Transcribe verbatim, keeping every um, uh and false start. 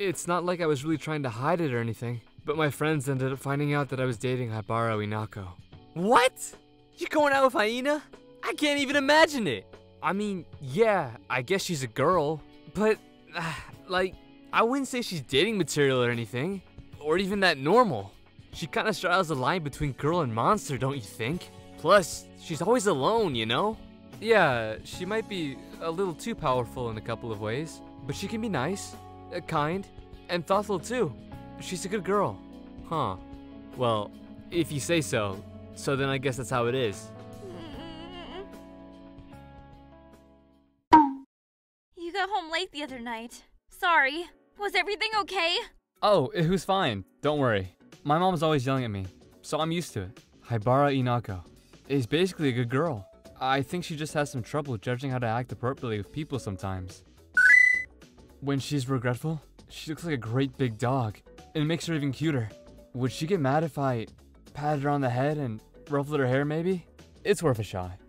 It's not like I was really trying to hide it or anything, but my friends ended up finding out that I was dating Haibara Enako. What? You're going out with Haina? I can't even imagine it! I mean, yeah, I guess she's a girl, but, uh, like, I wouldn't say she's dating material or anything, or even that normal. She kinda straddles the line between girl and monster, don't you think? Plus, she's always alone, you know? Yeah, she might be a little too powerful in a couple of ways, but she can be nice, uh, kind, and thoughtful too. She's a good girl. Huh. Well, if you say so, so then I guess that's how it is. You got home late the other night. Sorry. Was everything okay? Oh, it was fine. Don't worry. My mom's always yelling at me, so I'm used to it. Haibara Enako is basically a good girl. I think she just has some trouble judging how to act appropriately with people sometimes. When she's regretful, she looks like a great big dog, and it makes her even cuter. Would she get mad if I patted her on the head and ruffled her hair maybe? It's worth a shot.